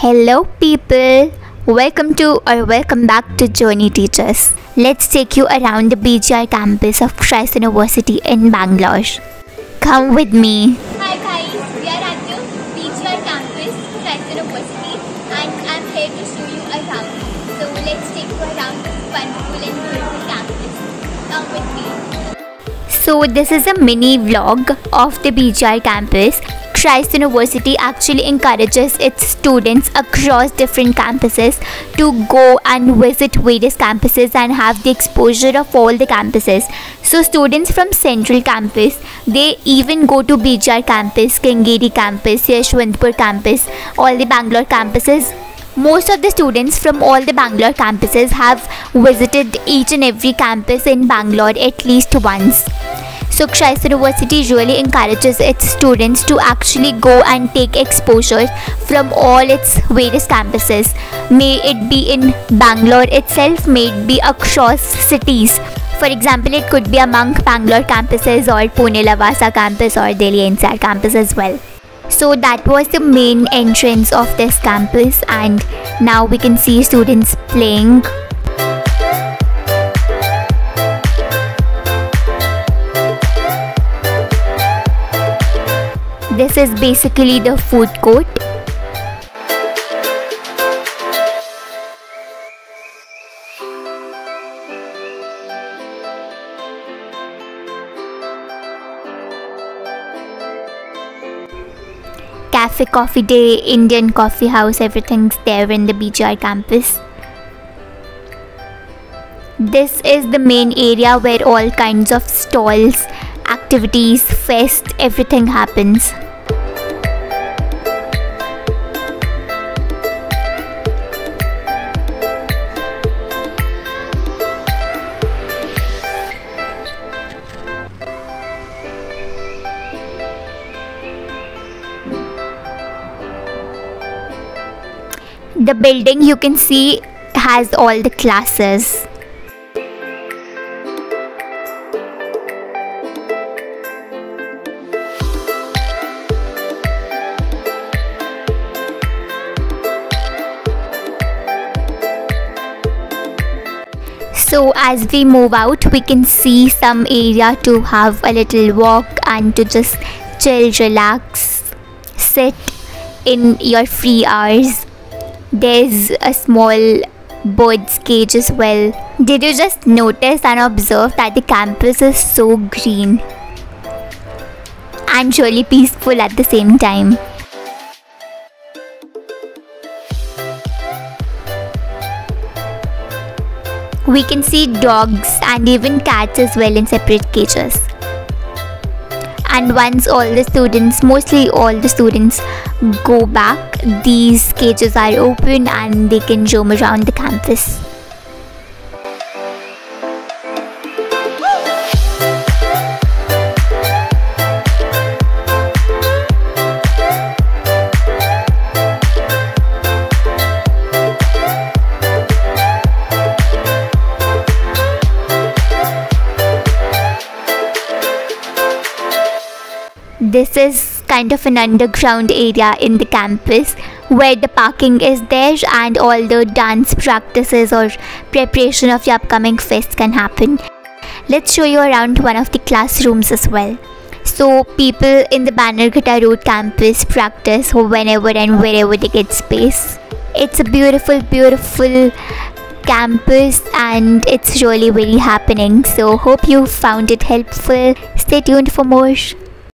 Hello people, welcome back to Journey Teachers. Let's take you around the BGR campus of Christ University in Bangalore. Come with me. Hi guys, we are at the BGR campus Christ University and I'm here to show you around. So let's take you around this wonderful and beautiful campus. Come with me. So this is a mini vlog of the BGR campus. Christ University actually encourages its students across different campuses to go and visit various campuses and have the exposure of all the campuses. So students from Central Campus, they even go to BGR Campus, Kengeri Campus, Yeshwantpur Campus, all the Bangalore campuses. Most of the students from all the Bangalore campuses have visited each and every campus in Bangalore at least once. So Christ University really encourages its students to actually go and take exposure from all its various campuses. May it be in Bangalore itself, may it be across cities. For example, it could be among Bangalore campuses or Pune Lavasa campus or Delhi NCR campus as well. So that was the main entrance of this campus and now we can see students playing. This is basically the food court. Cafe Coffee Day, Indian coffee house, everything's there in the BGR campus. This is the main area where all kinds of stalls, activities, fest, everything happens. The building you can see has all the classes. So as we move out, we can see some area to have a little walk and to just chill, relax, sit in your free hours. There's a small bird's cage as well. Did you just notice and observe that the campus is so green and surely peaceful at the same time? We can see dogs and even cats as well in separate cages. And once all the students, mostly all the students go back, these cages are open and they can roam around the campus. This is kind of an underground area in the campus where the parking is there and all the dance practices or preparation of the upcoming fest can happen. Let's show you around one of the classrooms as well. So people in the Bannerghatta Road campus practice whenever and wherever they get space. It's a beautiful, beautiful campus and it's really, really happening. So hope you found it helpful. Stay tuned for more.